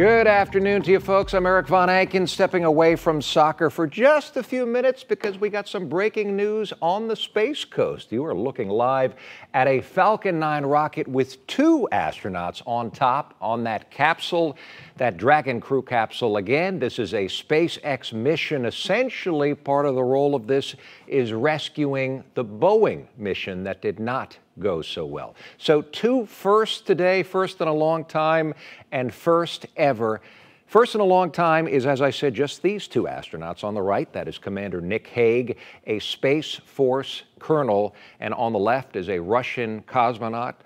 Good afternoon to you folks. I'm Eric Von Aiken, stepping away from soccer for just a few minutes because we got some breaking news on the Space Coast. You are looking live at a Falcon 9 rocket with two astronauts on top on that capsule, that Dragon crew capsule. Again, this is a SpaceX mission. Essentially, part of the role of this is rescuing the Boeing mission that did not go so well. So two firsts today, first in a long time and first ever. First in a long time is, as I said, just these two astronauts. On the right, that is Commander Nick Hague, a Space Force colonel, and on the left is a Russian cosmonaut.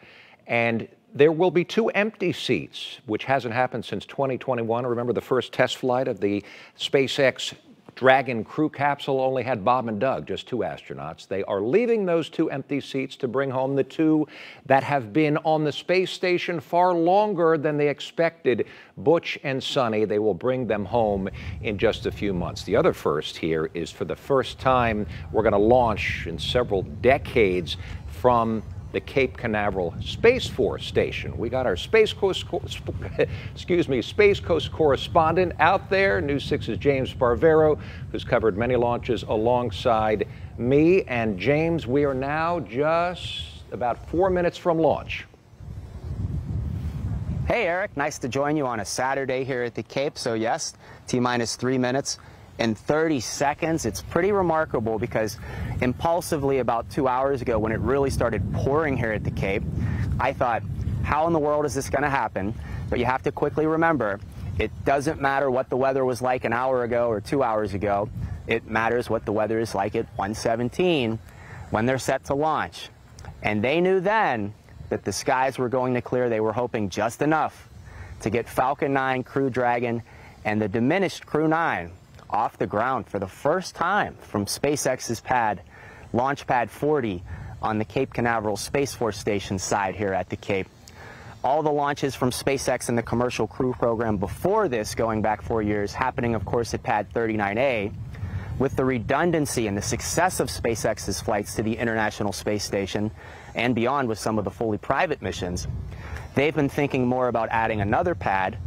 And there will be two empty seats, which hasn't happened since 2021. Remember the first test flight of the SpaceX Dragon crew capsule only had Bob and Doug, just two astronauts. They are leaving those two empty seats to bring home the two that have been on the space station far longer than they expected, Butch and Sonny. They will bring them home in just a few months. The other first here is, for the first time, we're going to launch in several decades from the Cape Canaveral Space Force Station. We got our Space Coast correspondent out there, News 6's James Barbera, who's covered many launches alongside me. And James, we are now just about 4 minutes from launch. Hey, Eric, nice to join you on a Saturday here at the Cape. So yes, T-minus 3 minutes. In 30 seconds, it's pretty remarkable because impulsively about 2 hours ago, when it really started pouring here at the Cape, I thought, how in the world is this going to happen? But you have to quickly remember, it doesn't matter what the weather was like an hour ago or 2 hours ago. It matters what the weather is like at 1:17 when they're set to launch. And they knew then that the skies were going to clear. They were hoping just enough to get Falcon 9, Crew Dragon, and the diminished Crew-9 off the ground for the first time from SpaceX's pad, Launch Pad 40, on the Cape Canaveral Space Force Station side here at the Cape. All the launches from SpaceX and the commercial crew program before this, going back 4 years, happening, of course, at Pad 39A. With the redundancy and the success of SpaceX's flights to the International Space Station and beyond with some of the fully private missions, they've been thinking more about adding another pad.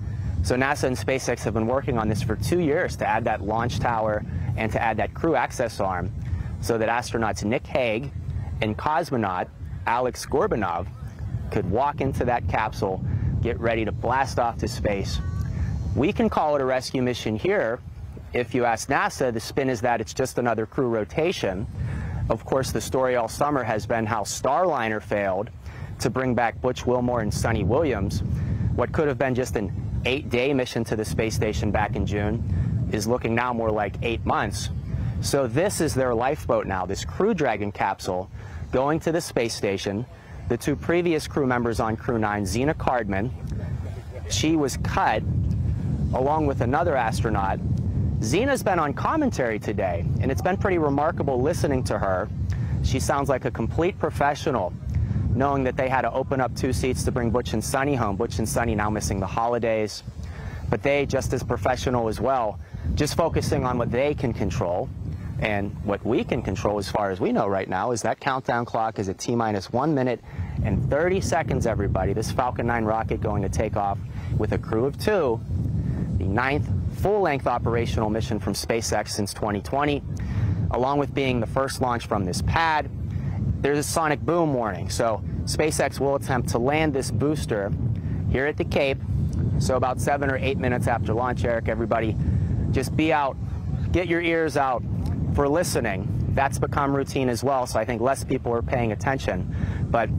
So NASA and SpaceX have been working on this for 2 years to add that launch tower and to add that crew access arm so that astronauts Nick Hague and cosmonaut Alex Gorbunov could walk into that capsule, get ready to blast off to space. We can call it a rescue mission here. If you ask NASA, the spin is that it's just another crew rotation. Of course, the story all summer has been how Starliner failed to bring back Butch Wilmore and Sonny Williams. What could have been just an 8-day mission to the space station back in June is looking now more like 8 months. So this is their lifeboat now, this Crew Dragon capsule going to the space station. The two previous crew members on Crew-9, Zena Cardman, she was cut along with another astronaut. Zena's been on commentary today, and it's been pretty remarkable listening to her. She sounds like a complete professional, knowing that they had to open up two seats to bring Butch and Sonny home. Butch and Sonny now missing the holidays, but they, just as professional as well, just focusing on what they can control. And what we can control, as far as we know right now, is that countdown clock is at T-minus 1 minute and 30 seconds, everybody. This Falcon 9 rocket going to take off with a crew of two, the 9th full-length operational mission from SpaceX since 2020, along with being the first launch from this pad. There's a sonic boom warning, so SpaceX will attempt to land this booster here at the Cape. So about 7 or 8 minutes after launch, Eric, everybody, just be out, get your ears out for listening. That's become routine as well, so I think less people are paying attention. But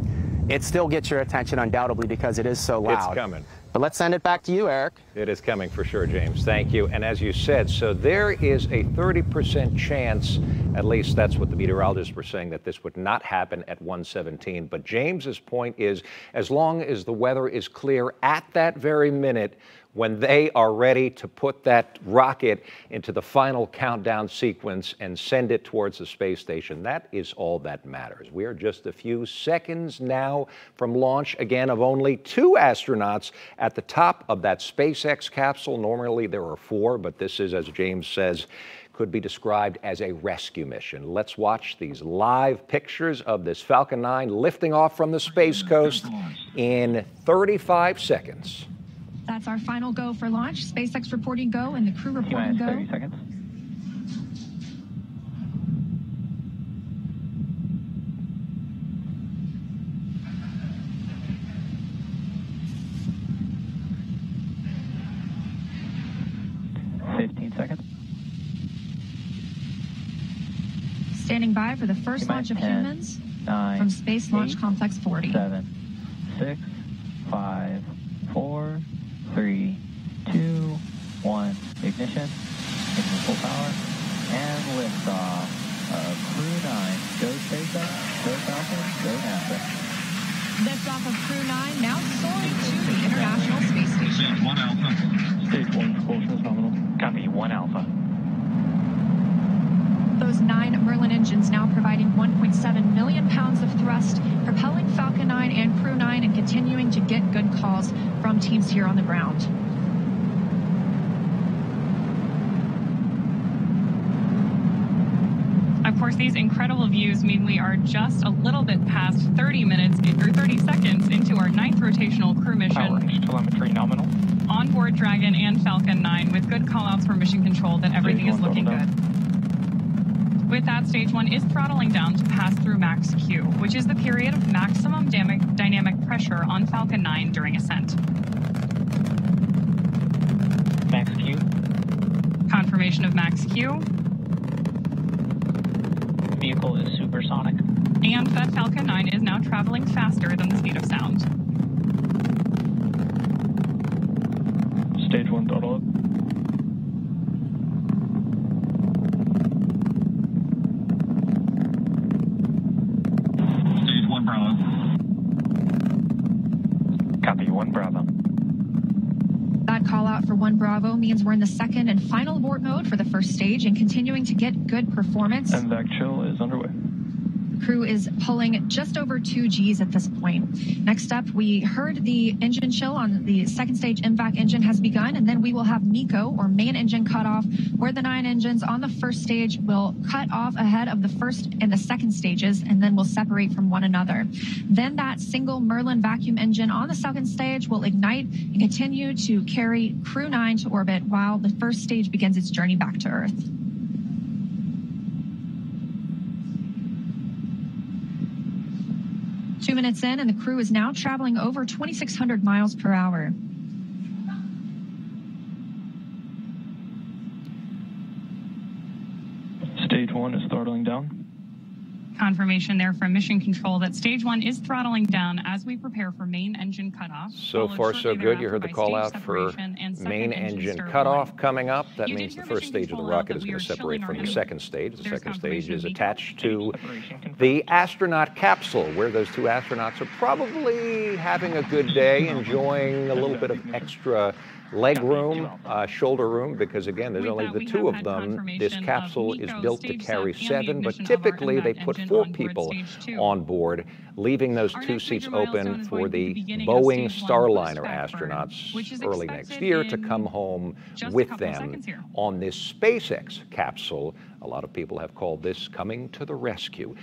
it still gets your attention, undoubtedly, because it is so loud. It's coming. But let's send it back to you, Eric. It is coming for sure, James. Thank you. And as you said, so there is a 30% chance, at least that's what the meteorologists were saying, that this would not happen at 1:17. But James's point is, as long as the weather is clear at that very minute, when they are ready to put that rocket into the final countdown sequence and send it towards the space station, that is all that matters. We are just a few seconds now from launch, again, of only two astronauts at the top of that SpaceX capsule. Normally there are four, but this is, as James says, could be described as a rescue mission. Let's watch these live pictures of this Falcon 9 lifting off from the Space Coast in 35 seconds. That's our final go for launch. SpaceX reporting go and the crew reporting go. 30 seconds. Standing by for the first launch of humans from Space Launch Complex 40. 7, 6, 5, 4, 3, 2, 1. Ignition, full power, and liftoff of Crew-9. Go SpaceX, go Falcon, go NASA. Liftoff of Crew-9 now soaring to the International Space Station. Stage 1 Alpha. Stage 1 propulsion nominal. Copy, 1 Alpha. Those 9 Merlin engines now providing 1.7 million pounds of thrust, propelling Falcon 9 and Crew 9 and continuing to get good calls from teams here on the ground. Of course, these incredible views mean we are just a little bit past 30 minutes or 30 seconds into our 9th rotational crew mission. Power, telemetry nominal. Onboard Dragon and Falcon 9 with good callouts from mission control that everything is looking good. With that, stage 1 is throttling down to pass through max Q, which is the period of maximum dynamic pressure on Falcon 9 during ascent. Max Q. Confirmation of max Q. Vehicle is supersonic. And that Falcon 9 is now traveling faster than the speed of sound. Stage 1 throttle up. Bravo means we're in the second and final abort mode for the first stage and continuing to get good performance. And MVAC chill is underway. Crew is pulling just over 2 Gs at this point. Next up, we heard the engine chill on the second stage MVAC engine has begun, and then we will have MECO, or main engine cutoff, where the 9 engines on the first stage will cut off ahead of the first and the second stages, and then will separate from one another. Then that single Merlin vacuum engine on the second stage will ignite and continue to carry Crew 9 to orbit while the first stage begins its journey back to Earth. Two minutes in, and the crew is now traveling over 2,600 miles per hour. Stage 1 is throttling down. Confirmation there from Mission Control that Stage 1 is throttling down as we prepare for main engine cutoff. So far, so good. You heard the call out for main engine cutoff coming up. That means the first stage of the rocket is going to separate from the second stage. The second stage is attached to the astronaut capsule, where those 2 astronauts are probably having a good day, enjoying a little bit of extra leg room, shoulder room, because again, there's only the 2 of them. This capsule is built to carry 7, but typically they put 4 people on board, leaving those 2 seats open for the Boeing Starliner astronauts early next year to come home with them on this SpaceX capsule. A lot of people have called this coming to the rescue.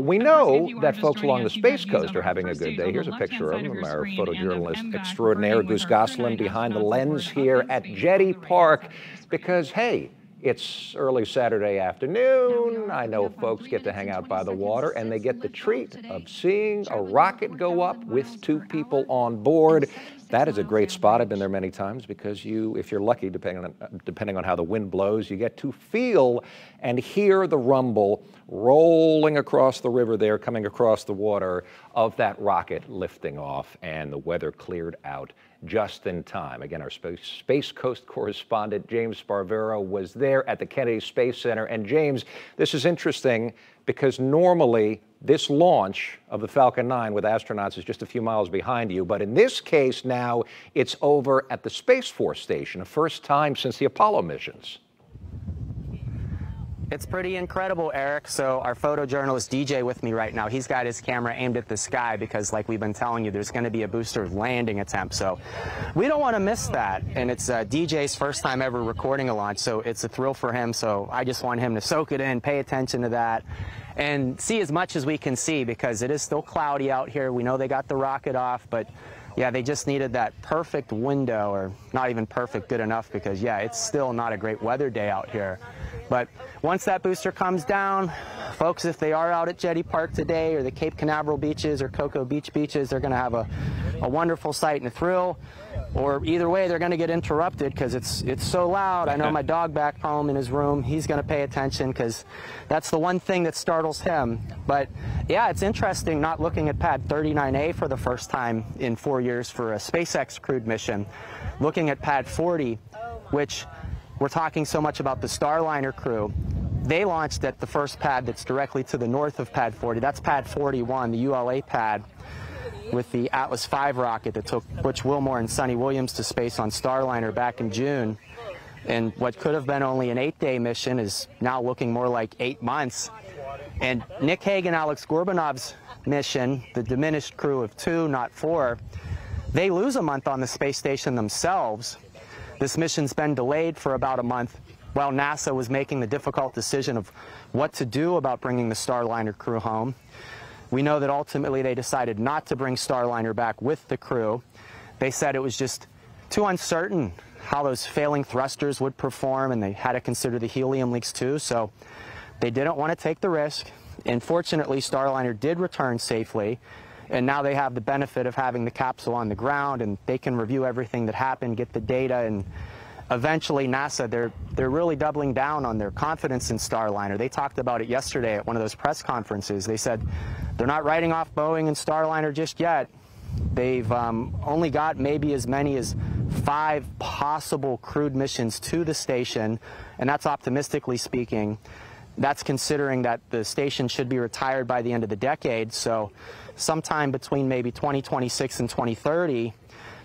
We know that folks along the Space Coast are having a good day. Here's a picture of them, our photojournalist extraordinaire Goose Gosselin behind the lens here at Jetty Park, because, hey, it's early Saturday afternoon. I know folks get to hang out by the water, and they get the treat of seeing a rocket go up with 2 people on board. That is a great spot. I've been there many times because you, if you're lucky, depending on how the wind blows, you get to feel and hear the rumble rolling across the river there, coming across the water, of that rocket lifting off, and the weather cleared out just in time. Again, our Space Coast correspondent James Barbera was there at the Kennedy Space Center. And James, this is interesting because normally this launch of the Falcon 9 with astronauts is just a few miles behind you, but in this case now it's over at the Space Force Station, the first time since the Apollo missions. It's pretty incredible, Eric. So our photojournalist DJ with me right now, he's got his camera aimed at the sky because, like we've been telling you, there's going to be a booster landing attempt. So we don't want to miss that. And it's DJ's first time ever recording a launch, so it's a thrill for him. So I just want him to soak it in, pay attention to that, and see as much as we can see because it is still cloudy out here. We know they got the rocket off, but Yeah, they just needed that perfect window, or not even perfect, good enough, because, yeah, it's still not a great weather day out here. But once that booster comes down, folks, if they are out at Jetty Park today or the Cape Canaveral beaches or Cocoa Beach beaches, they're going to have a wonderful sight and a thrill. Or either way, they're going to get interrupted because it's so loud. I know my dog back home in his room, he's going to pay attention because that's the one thing that startles him. But, yeah, it's interesting not looking at Pad 39A for the first time in 4 years for a SpaceX crewed mission. Looking at Pad 40, which we're talking so much about the Starliner crew. They launched at the first pad that's directly to the north of Pad 40. That's Pad 41, the ULA pad, with the Atlas V rocket that took Butch Wilmore and Sonny Williams to space on Starliner back in June. And what could have been only an 8-day mission is now looking more like 8 months. And Nick Hague and Alex Gorbunov's mission, the diminished crew of 2, not 4, they lose a month on the space station themselves. This mission's been delayed for about a month while NASA was making the difficult decision of what to do about bringing the Starliner crew home. We know that ultimately they decided not to bring Starliner back with the crew. They said it was just too uncertain how those failing thrusters would perform, and they had to consider the helium leaks too, so they didn't want to take the risk. And fortunately, Starliner did return safely, and now they have the benefit of having the capsule on the ground, and they can review everything that happened, get the data, and eventually NASA, they're really doubling down on their confidence in Starliner. They talked about it yesterday at one of those press conferences. They said they're not writing off Boeing and Starliner just yet. They've only got maybe as many as 5 possible crewed missions to the station, and that's optimistically speaking. That's considering that the station should be retired by the end of the decade, so sometime between maybe 2026 and 2030,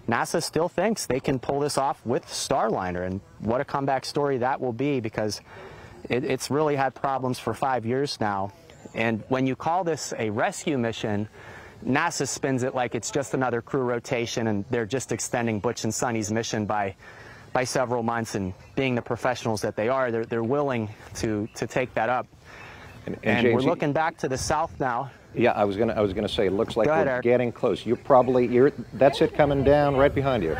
NASA still thinks they can pull this off with Starliner, and what a comeback story that will be, because it's really had problems for 5 years now. And when you call this a rescue mission, NASA spins it like it's just another crew rotation, and they're just extending Butch and Sonny's mission by several months, and being the professionals that they are, they're willing to take that up. And James, we're looking back to the south now. Yeah, I was gonna say, it looks like we're getting close. You're that's it coming down right behind you.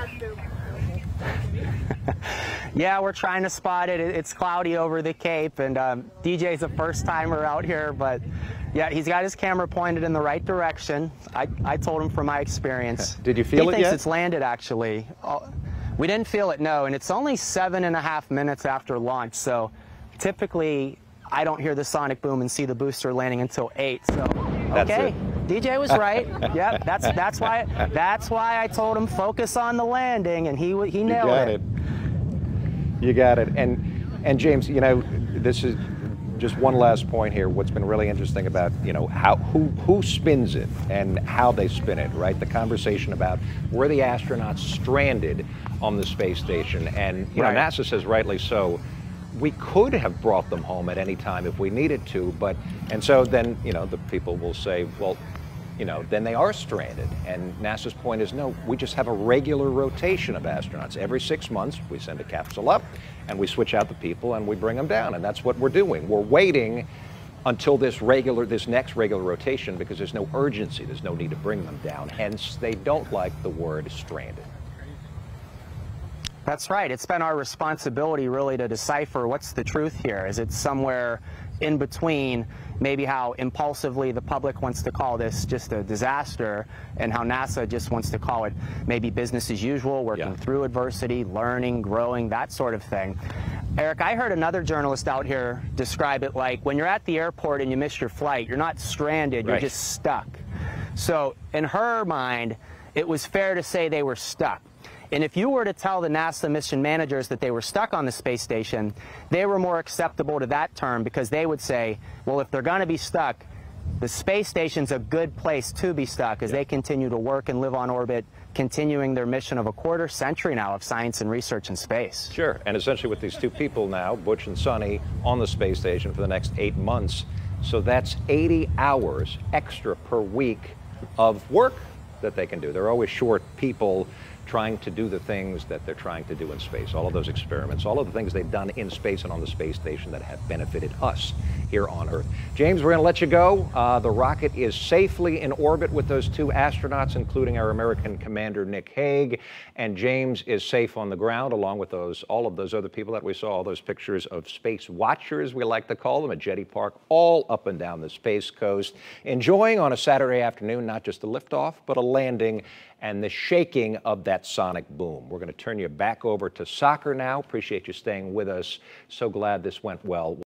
Yeah, we're trying to spot it. It's cloudy over the Cape, and DJ's a first-timer out here, but yeah, he's got his camera pointed in the right direction. I told him from my experience. Did you feel it yet? He thinks it's landed, actually. We didn't feel it, no, and it's only 7.5 minutes after launch, so typically I don't hear the sonic boom and see the booster landing until 8, so okay, DJ was right. Yep, that's why I told him focus on the landing, and he nailed it. You got it. And James, you know, this is just one last point here. What's been really interesting about, you know, how who spins it and how they spin it, right? The conversation about were the astronauts stranded on the space station, and you know, NASA says rightly so, we could have brought them home at any time if we needed to, but, and so then, you know, the people will say, well, you know, then they are stranded. And NASA's point is, no, we just have a regular rotation of astronauts. Every 6 months, we send a capsule up, and we switch out the people, and we bring them down, and that's what we're doing. We're waiting until this next regular rotation, because there's no urgency, there's no need to bring them down. Hence, they don't like the word stranded. That's right. It's been our responsibility really to decipher what's the truth here. Is it somewhere in between maybe how impulsively the public wants to call this just a disaster, and how NASA just wants to call it maybe business as usual, working through adversity, learning, growing, that sort of thing. Eric, I heard another journalist out here describe it like when you're at the airport and you miss your flight, you're not stranded, you're just stuck. So in her mind, it was fair to say they were stuck. And if you were to tell the NASA mission managers that they were stuck on the space station, they were more acceptable to that term, because they would say, well, if they're going to be stuck, the space station's a good place to be stuck, as they continue to work and live on orbit, continuing their mission of a quarter century now of science and research in space. Sure, and essentially with these two people now, Butch and Sonny, on the space station for the next 8 months, so that's 80 hours extra per week of work that they can do. They're always short people trying to do the things that they're trying to do in space, all of those experiments, all of the things they've done in space and on the space station that have benefited us here on Earth. James, we're going to let you go. The rocket is safely in orbit with those two astronauts, including our American commander, Nick Hague, and James is safe on the ground along with those, all of those other people that we saw, all those pictures of space watchers, we like to call them, at Jetty Park, all up and down the Space Coast, enjoying on a Saturday afternoon, not just a liftoff, but a landing and the shaking of that sonic boom. We're going to turn you back over to soccer now. Appreciate you staying with us. So glad this went well.